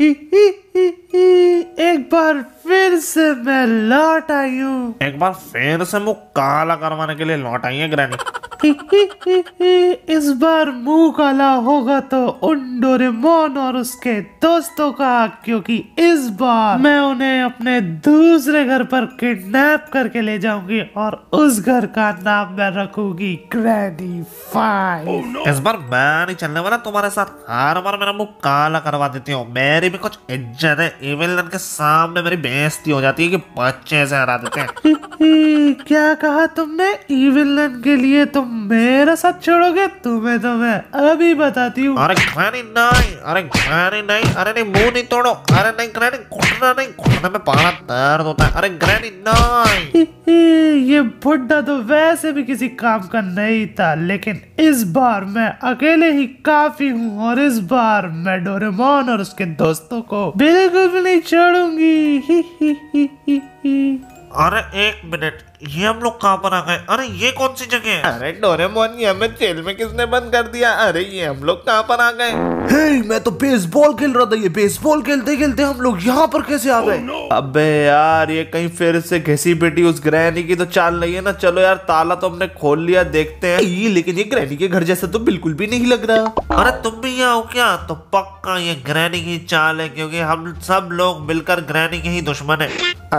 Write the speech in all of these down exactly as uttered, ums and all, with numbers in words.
ही ही ही ही। एक बार फिर से मैं लौट आई हूँ। एक बार फिर से मुँह काला करवाने के लिए लौट आई है ग्रैनी। ही ही ही ही। इस बार मुंह काला होगा तो उन डोरेमोन और उसके दोस्तों का, क्योंकि इस बार मैं उन्हें अपने दूसरे घर पर किडनैप करके ले जाऊंगी और उस घर का नाम मैं रखूंगी ग्रैनी फाइव। oh, no. इस बार मैं नहीं चलने वाला तुम्हारे साथ। हर बार मेरा मुंह काला करवा देती हूँ। मेरी भी कुछ इज्जत है, इविलन के सामने मेरी बेइज्जती हो जाती है कि बच्चे से हरा देते हैं। ही ही। क्या कहा तुमने? इविलन के लिए तुम मेरा साथ छोड़ोगे? तुम्हें तो मैं अभी बताती हूँ। अरे ग्रैनी नहीं, अरे ग्रैनी नहीं, अरे नहीं मुंह नहीं तोड़ो, अरे नहीं ग्रैनी घुटना नहीं, घुटने में पारा दर्द होता है, अरे ग्रैनी नहीं। ये बुड्ढा तो वैसे भी किसी काम का नहीं था, लेकिन इस बार मैं अकेले ही काफी हूँ और इस बार मैं डोरेमोन और उसके दोस्तों को बिल्कुल भी नहीं छोड़ूंगी। ही ही ही ही ही। अरे एक मिनट, ये हम लोग कहाँ पर आ गए? अरे ये कौन सी जगह है? अरे डोरेमोन, ये हमें जेल में किसने बंद कर दिया? अरे ये हम लोग कहाँ पर आ गए? हे, मैं तो बेसबॉल खेल रहा था, ये बेसबॉल खेलते खेलते हम लोग यहाँ पर कैसे आ गए? oh, no. अबे यार, ये कहीं फिर से घिसी पिटी उस ग्रैनी की तो चाल रही है ना। चलो यार, ताला तो हमने खोल लिया, देखते हैं। ये लेकिन ये ग्रैनी के घर जैसा तो बिल्कुल भी नहीं लग रहा। अरे तुम भी यहाँ हो क्या? तो पक्का ये ग्रैनी की चाल है, क्योंकि हम सब लोग मिलकर ग्रैनी के ही दुश्मन है।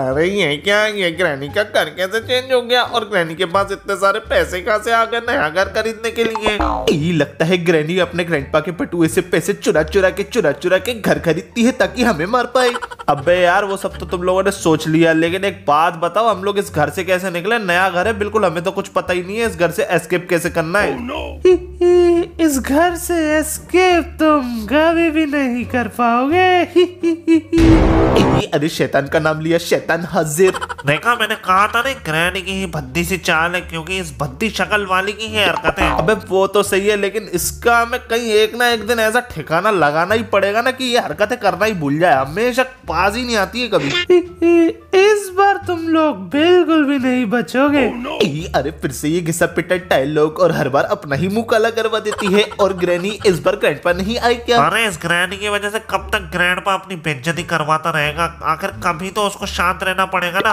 अरे ये क्या, ये ग्रैनी का घर कैसे चेंज हो गया? और ग्रैनी के पास इतने सारे पैसे कहाँ से आ गए नया घर खरीदने के लिए? ये लगता है ग्रैनी अपने ग्रैंडपा के पटुए से पैसे चुरा चुरा के चुरा चुरा के घर खरीदती है ताकि हमें मार पाए। अबे यार, वो सब तो तुम लोगों ने सोच लिया, लेकिन एक बात बताओ, हम लोग इस घर से कैसे निकले? नया घर है बिल्कुल, हमें तो कुछ पता ही नहीं है। इस घर से एस्केप कैसे करना है? oh, no. ही, ही, इस घर से एस्केप तुम कभी भी नहीं कर पाओगे। ही, ही, ही, ही। अरे शैतान का नाम लिया, शैतान हाजिर। देखा, मैंने कहा था ना, ग्रैनी की ही भद्दी सी चाल है, क्योंकि इस भद्दी शक्ल वाली की है हरकतें। अबे वो तो सही है, लेकिन इसका हमें कहीं एक ना एक दिन ऐसा ठिकाना लगाना ही पड़ेगा ना कि ये हरकतें करना ही भूल जाए। हमेशा पास ही नहीं आती है कभी। ही ही। इस बार तुम लोग बिल्कुल भी नहीं बचोगे। oh, no. अरे फिर से ये घिसा पिटा डायलॉग, और हर बार अपना ही मुँह काला करवा देती है। और ग्रैनी इस बार ग्रैंडपा नहीं आई क्या? अरे इस ग्रैनी की वजह से कब तक ग्रैंडपा अपनी बेइज्जती करवाता रहेगा? आखिर कभी तो उसको शांत रहना पड़ेगा ना।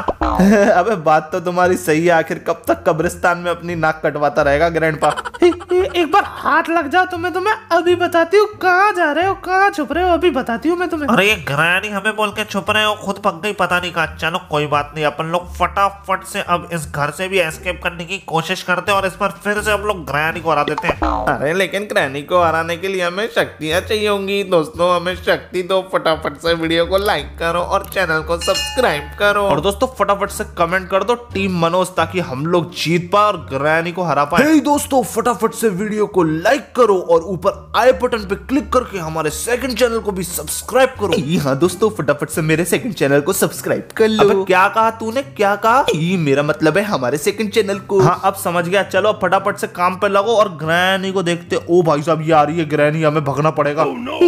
अबे बात तो तुम्हारी सही है, आखिर कब तक कब्रिस्तान में अपनी नाक कटवाता रहेगा ग्रैंडपा। एक बार हाथ लग जाओ तुम्हें, तो मैं अभी बताती हूँ कहाँ जा रहे हो, कहाँ छुप रहे हो, अभी बताती हूँ मैं तुम्हें। अरे ये ग्रैनी हमें बोल के छुप रहे हो, खुद पक गई पता नहीं कहाँ। चलो कोई बात नहीं, अपन लोग फटाफट से अब इस घर से भी एस्केप करने की कोशिश करते हैं और इस बार फिर से हम लोग ग्रैनी को हरा देते हैं। अरे लेकिन ग्रैनी को हराने के लिए हमें शक्तियाँ चाहिए होंगी। दोस्तों, हमें शक्ति दो। फटाफट से वीडियो को लाइक करो और चैनल को सब्सक्राइब करो, और दोस्तों फटाफट से कमेंट कर दो टीम मनोज, ताकि हम लोग जीत पाए और ग्रैनी को हरा पाए। hey दोस्तों, फटाफट से वीडियो को लाइक करो और ऊपर आई बटन पे क्लिक करके हमारे सेकंड चैनल को भी सब्सक्राइब करो। हाँ दोस्तों, फटाफट से मेरे सेकंड चैनल को सब्सक्राइब कर लो। अब क्या कहा तूने, क्या कहा? ये मेरा मतलब है हमारे सेकंड चैनल को। हाँ अब समझ गया। चलो फटाफट से काम पे लगो और ग्रैनी को देखते। ओ भाई साहब, ये आ रही है ग्रैनी, हमें भगना पड़ेगा। oh, no.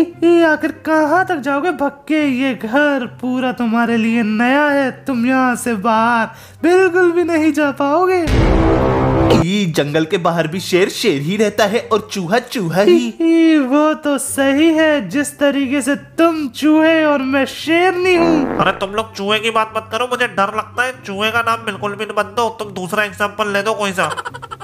आखिर कहाँ तक जाओगे भग के? ये घर पूरा तुम्हारे लिए नया है, तुम यहाँ से बाहर बिल्कुल भी नहीं जा पाओगे। जंगल के बाहर भी शेर शेर ही रहता है और चूहा चूहा ही। ही, ही। वो तो सही है, जिस तरीके से तुम चूहे और मैं शेर नहीं हूँ। अरे तुम लोग चूहे की बात मत करो, मुझे डर लगता है। चूहे का नाम बिल्कुल भी मत दो, तुम दूसरा एग्जाम्पल ले दो कोई सा।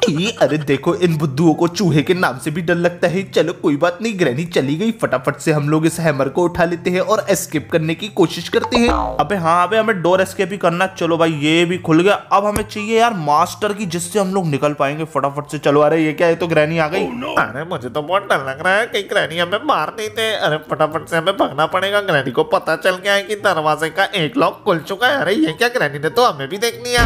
ये अरे देखो, इन बुद्धुओं को चूहे के नाम से भी डर लगता है। चलो कोई बात नहीं, ग्रैनी चली गई। फटाफट से हम लोग इस हैमर को उठा लेते हैं और एस्केप करने की कोशिश करते हैं। अबे हाँ, अबे हमें डोर एस्केप ही करना। चलो भाई, ये भी खुल गया। अब हमें चाहिए यार मास्टर की, जिससे हम लोग निकल पाएंगे फटाफट से। चलो, अरे ये क्या है, तो ग्रैनी आ गई। oh, no. अरे मुझे तो बहुत डर लग रहा है कि ग्रैनी हमें मार नहीं दे। अरे फटाफट से हमें भागना पड़ेगा। ग्रैनी को पता चल गया है कि दरवाजे का एक लॉक खुल चुका है। अरे ये क्या, ग्रैनी ने तो हमें भी देख लिया।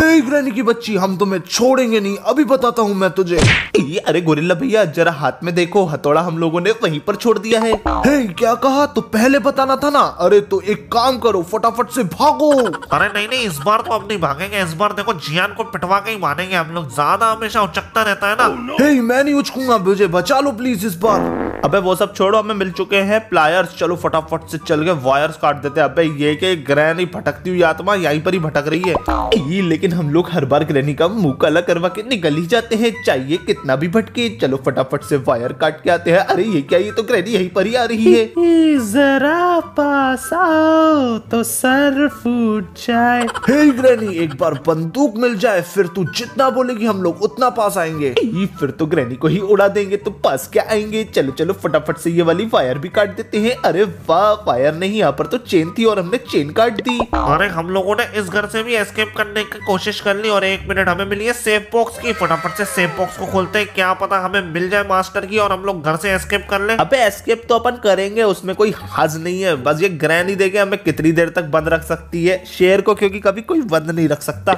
हे ग्रैनी की बच्ची, हम तुम्हें छोड़ेंगे नहीं, अभी बताता हूँ मैं तुझे। ये अरे गोरिल्ला भैया, जरा हाथ में देखो, हथौड़ा हम लोगों ने वहीं पर छोड़ दिया है। हे क्या कहा, तो पहले बताना था ना। अरे तो एक काम करो, फटाफट से भागो। अरे नहीं नहीं, इस बार तो अब नहीं भागेंगे। इस बार देखो, जियान को पिटवा के ही मानेंगे हम लोग। ज्यादा हमेशा उचकता रहता है ना। oh, no. हे मैं नहीं उचकूंगा, मुझे बचा लो प्लीज इस बार। अबे वो सब छोड़ो, हमें मिल चुके हैं प्लायर्स। चलो फटाफट से चल के वायर्स काट देते हैं। अबे ये के ग्रैनी भटकती हुई आत्मा यहीं पर ही भटक रही है। ये लेकिन हम लोग हर बार ग्रैनी का मुंह काला करवा के निकल निकल ही जाते हैं, चाहिए कितना भी भटके। चलो फटाफट से वायर काट के आते हैं। अरे ये क्या, ये तो ग्रैनी यहीं पर ही आ रही है। जरा पास आओ तो सर फूट जाए। हे ग्रैनी, एक बार बंदूक मिल जाए फिर तू जितना बोलेगी हम लोग उतना पास आएंगे। फिर तो ग्रैनी को ही उड़ा देंगे, तो पास क्या आएंगे। चलो चलो फटाफट से ये वाली वायर भी काट देते हैं। अरे वाह, वायर नहीं, यहाँ पर तो चेन थी और हमने चेन काट दी। अरे हम लोगों ने इस घर से भी एस्केप करने की कोशिश कर ली और एक मिनट हमें मिली है सेफ बॉक्स की। फटाफट से सेफ बॉक्स को खोलते हैं, क्या पता हमें मिल जाए मास्टर की और हम लोग घर से एस्केप कर लें। अबे एस्केप तो अपन करेंगे, उसमें कोई हज नहीं है। बस ये ग्रैनी देखे हमें कितनी देर तक बंद रख सकती है शेर को, क्योंकि कभी कोई बंद नहीं रख सकता।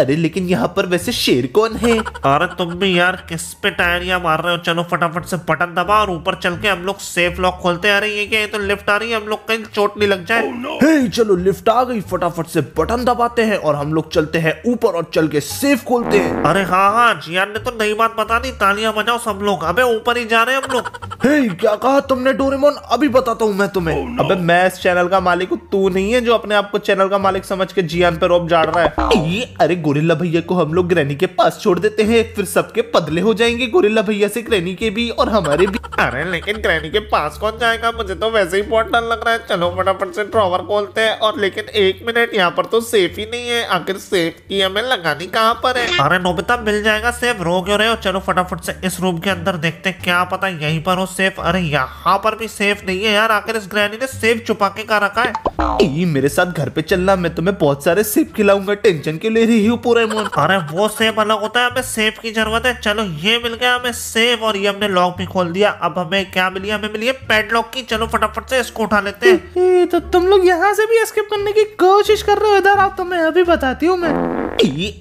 अरे लेकिन यहाँ पर वैसे शेर कौन है? अरे तुम भी यार किस पे टायरिया मार रहे हो। चलो फटाफट से बटन दबा और ऊपर चल के हम लोग सेफ लॉक खोलते हैं। अरे ये क्या, ये तो लिफ्ट आ रही है, हम लोग कहीं चोट नहीं लग जाए। oh, no. hey, चलो लिफ्ट आ गई, फटाफट से बटन दबाते हैं और हम लोग चलते हैं ऊपर और चल के सेफ खोलते हैं। अरे हाँ हाँ, जियान ने तो नई बात बता दी, तालियां बजाओ सब लोग। अबे ऊपर ही जा रहे हैं हम लोग। hey, क्या कहा तुमने डोरेमोन? अभी बताता हूँ मैं तुम्हें। oh, no. अबे मैं इस चैनल का मालिक हूँ, तू नहीं है जो अपने आप को चैनल का मालिक समझ के जियान पर रोप झाड़ रहा है। अरे गोरिल्ला भैया को हम लोग ग्रैनी के पास छोड़ देते हैं, फिर सबके पदले हो जाएंगे, गोरिल्ला भैया से ग्रैनी के भी और हमारे भी। अरे लेकिन ग्रैनी के पास कौन जाएगा, मुझे तो वैसे ही बहुत डर लग रहा है। चलो फटाफट से ड्रॉवर खोलते हैं और लेकिन एक मिनट, यहाँ पर तो सेफ ही नहीं है। आखिर सेफ की हमें लगानी कहाँ पर है? अरे नोबिता मिल जाएगा सेफ, रो क्यों रहे हो। चलो फटाफट से इस रूम के अंदर देखते हैं, क्या पता यहीं पर हो सेफ। अरे यहाँ पर भी सेफ नहीं है यार, आखिर इस ग्रैनी ने सेफ छुपा के कहाँ रखा है। ई मेरे साथ घर पे चलना, मैं तुम्हें बहुत सारे सेफ खिलाऊंगा, टेंशन क्यों ले रही हो पूरे मन। अरे वो सेफ अलग होता है, हमें सेफ की जरूरत है। चलो ये मिल गया हमें सेफ और ये हमने लॉक भी खोल दिया। अब हमें क्या मिली, हमें मिली है पैडलॉक की। चलो फटाफट से इसको उठा लेते हैं। ए, तो तुम लोग यहाँ से भी एस्केप करने की कोशिश कर रहे हो। इधर आओ, तुम्हें अभी बताती हूँ मैं।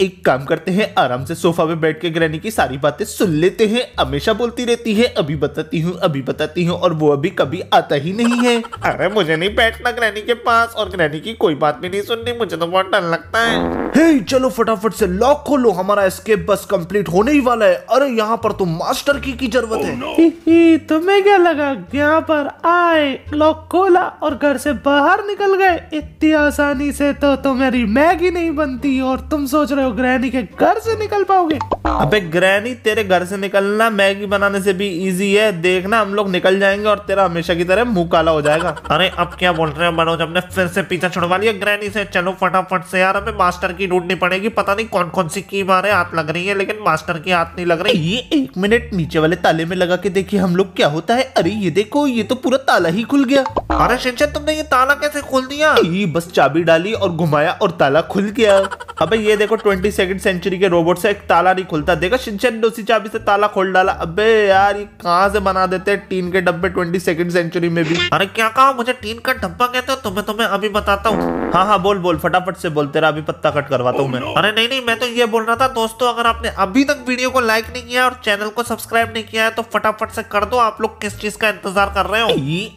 एक काम करते हैं, आराम से सोफा पे बैठ के ग्रैनी की सारी बातें सुन लेते हैं। हमेशा बोलती रहती है अभी बताती हूँ अभी बताती हूँ और वो अभी कभी आता ही नहीं है। अरे मुझे नहीं बैठना ग्रैनी के पास और ग्रैनी की कोई बात भी नहीं सुननी, मुझे तो बहुत डर लगता है। हे चलो फटाफट से लॉक खोलो, हमारा एस्केप बस कंप्लीट होने ही वाला है। अरे यहाँ पर तो मास्टर की की जरूरत है। oh, no. तुम्हें क्या लगा, यहाँ पर आए, लॉक खोला और घर से बाहर निकल गए। इतनी आसानी से तो तुम्हारी मैगी नहीं बनती और तुम सोच रहे हो ग्रैनी के घर से निकल पाओगे। अबे ग्रैनी, तेरे घर से निकलना मैगी बनाने से भी इजी है, देखना हम लोग निकल जाएंगे और तेरा हमेशा की तरह मुंह काला हो जाएगा। अरे अब क्या बोल रहे हैं मनोज, हमने फिर से पीछा छुड़वा लिया ग्रैनी से। चलो फटाफट से यार, हमें मास्टर की ढूंढनी पड़ेगी, पता नहीं कौन कौन सी की मारे हाथ लग रही है, लेकिन मास्टर की हाथ नहीं लग रही। ये एक मिनट, नीचे वाले ताले में लगा के देखिए हम लोग क्या होता है। अरे ये देखो, ये तो पूरा ताला ही खुल गया। अरे शिनचैन, तुमने ये ताला कैसे खोल दिया? बस चाबी डाली और घुमाया और ताला खुल गया। अबे ये देखो, ट्वेंटी सेकंड सेंचुरी के रोबोट से एक ताला नहीं खुलता, देखा शिनचैन उसी चाबी से ताला खोल डाला। अबे यार ये कहाँ से बना देते हैं टीन के डब्बे ट्वेंटी सेकंड सेंचुरी में भी। अरे क्या कहा, मुझे टीन का डब्बा कहते हो? तुम्हें तुम्हें अभी बताता हूँ। हाँ हाँ बोल बोल, फटाफट से बोल, तेरा अभी पत्ता कट करवाता हूँ मैं। अरे नहीं नहीं, मैं तो ये बोल रहा था दोस्तों, अगर आपने अभी तक वीडियो को लाइक नहीं किया और चैनल को सब्सक्राइब नहीं किया है तो फटाफट से कर दो। आप लोग किस चीज का इंतजार कर रहे हो?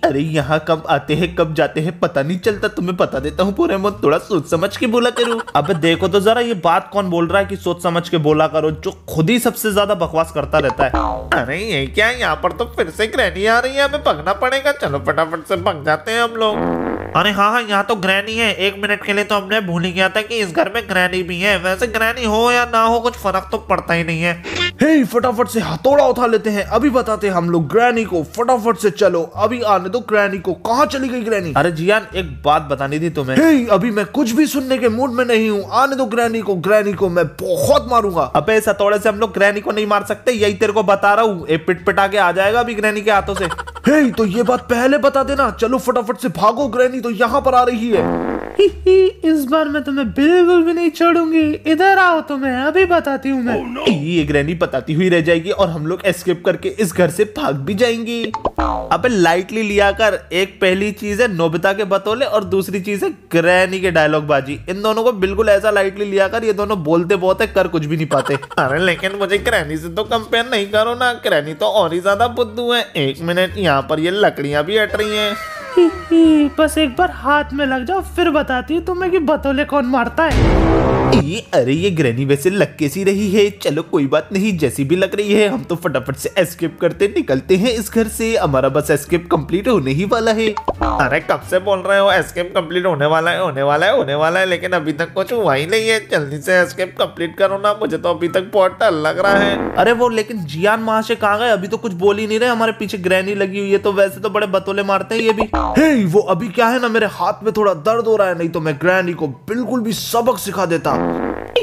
अरे यहाँ कब आते हैं कब जाते हैं पता नहीं चलता, तुम्हें पता देता हूँ पूरे मन, थोड़ा सोच समझ के बोला करो। अब देखो तो जरा, ये बात कौन बोल रहा है कि सोच समझ के बोला करो, जो खुद ही सबसे ज्यादा बकवास करता रहता है। अरे ये क्या, यहाँ पर तो फिर से ग्रैनी आ रही है, हमें भगना पड़ेगा। चलो फटाफट से भग जाते हैं हम लोग। अरे हाँ हाँ, यहाँ तो ग्रैनी है। एक मिनट के लिए तो हमने भूल ही गया था कि इस घर में ग्रैनी भी है। वैसे ग्रैनी हो या ना हो कुछ फर्क तो पड़ता ही नहीं है। हे फटाफट से हथौड़ा उठा लेते हैं, अभी बताते हैं हम लोग ग्रैनी को। फटाफट से चलो, अभी आने दो ग्रैनी को, कहाँ चली गई ग्रैनी? अरे जियान, एक बात बतानी थी तुम्हें। हे अभी मैं कुछ भी सुनने के मूड में नहीं हूँ, आने दो ग्रैनी को, ग्रैनी को मैं बहुत मारूंगा। अबे इस हथौड़े से हम लोग ग्रैनी को नहीं मार सकते, यही तेरे को बता रहा हूँ, पिटपिटा के आ जाएगा अभी ग्रैनी के हाथों से। हे तो ये बात पहले बता देना। चलो फटाफट से भागो, ग्रैनी तो यहाँ पर आ रही है। ही ही, इस बार मैं तुम्हें बिल्कुल भी नहीं छोड़ूंगी, इधर आओ तुम्हें अभी बताती हूँ मैं। oh, no. ये ग्रैनी बताती हुई रह जाएगी और हम लोग एस्केप करके इस घर से भाग भी जाएंगे। अबे लाइटली लिया कर, एक पहली चीज है नोबिता के बतौले और दूसरी चीज है ग्रैनी के डायलॉग बाजी, इन दोनों को बिल्कुल ऐसा लाइटली लिया कर, ये दोनों बोलते बहुत है कर कुछ भी नहीं पाते। अरे लेकिन मुझे ग्रैनी से तो कंपेयर नहीं करो ना, ग्रैनी तो और ही ज्यादा बुद्धू है। एक मिनट, यहाँ पर ये लकड़ियां भी हट रही है। ही ही, बस एक बार हाथ में लग जाओ, फिर बताती हूँ तुम्हें कि बतौले कौन मारता है। ये अरे ये ग्रैनी वैसे लग कैसी रही है। चलो कोई बात नहीं, जैसी भी लग रही है हम तो फटाफट से एस्केप करते निकलते हैं इस घर से। हमारा बस एस्केप कंप्लीट होने ही वाला है। अरे कब से बोल रहे हो एस्केप कंप्लीट होने वाला है होने वाला है होने वाला है, लेकिन अभी तक कुछ हुआ ही नहीं है। जल्दी से एस्केप कंप्लीट करो ना, मुझे तो अभी तक बहुत डर लग रहा है। अरे वो लेकिन जियान वहां से कहाँ गए, अभी तो कुछ बोल ही नहीं रहे। हमारे पीछे ग्रैनी लगी हुई है तो वैसे तो बड़े बतौले मारते हैं ये भी। हे वो अभी क्या है ना, मेरे हाथ में थोड़ा दर्द हो रहा है, नहीं तो मैं ग्रैनी को बिल्कुल भी सबक सिखा देता।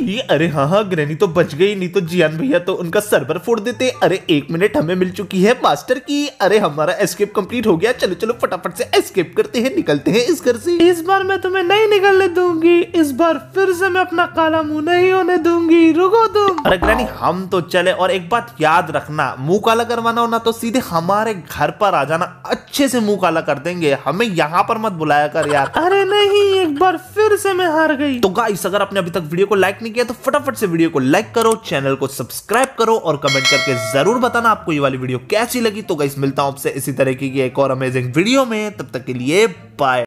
ये अरे हाँ हाँ ग्रैनी तो बच गई, नहीं तो जियान भैया तो उनका सर्वर फोड़ देते। अरे एक मिनट, हमें मिल चुकी है मास्टर की। अरे हमारा एस्केप कंप्लीट हो गया, चलो चलो फटाफट से एस्केप करते हैं, निकलते हैं इस घर से। इस बार मैं तुम्हें नहीं निकलने दूंगी, इस बार फिर से मैं अपना काला मुंह नहीं होने दूंगी, रुको तुम। अरे ग्रैनी हम तो चले, और एक बात याद रखना, मुंह काला करवाना हो ना तो सीधे हमारे घर पर आ जाना, अच्छे से मुंह काला कर देंगे, हमें यहाँ पर मत बुलाया कर यार। अरे नहीं, एक बार फिर से मैं हार गई। तो गाइस अगर आपने अभी तक वीडियो को लाइक नहीं किया तो फटाफट से वीडियो को लाइक करो, चैनल को सब्सक्राइब करो और कमेंट करके जरूर बताना आपको ये वाली वीडियो कैसी लगी। तो गाइस मिलता हूं आपसे इसी तरीके की एक और अमेजिंग वीडियो में, तब तक के लिए बाय।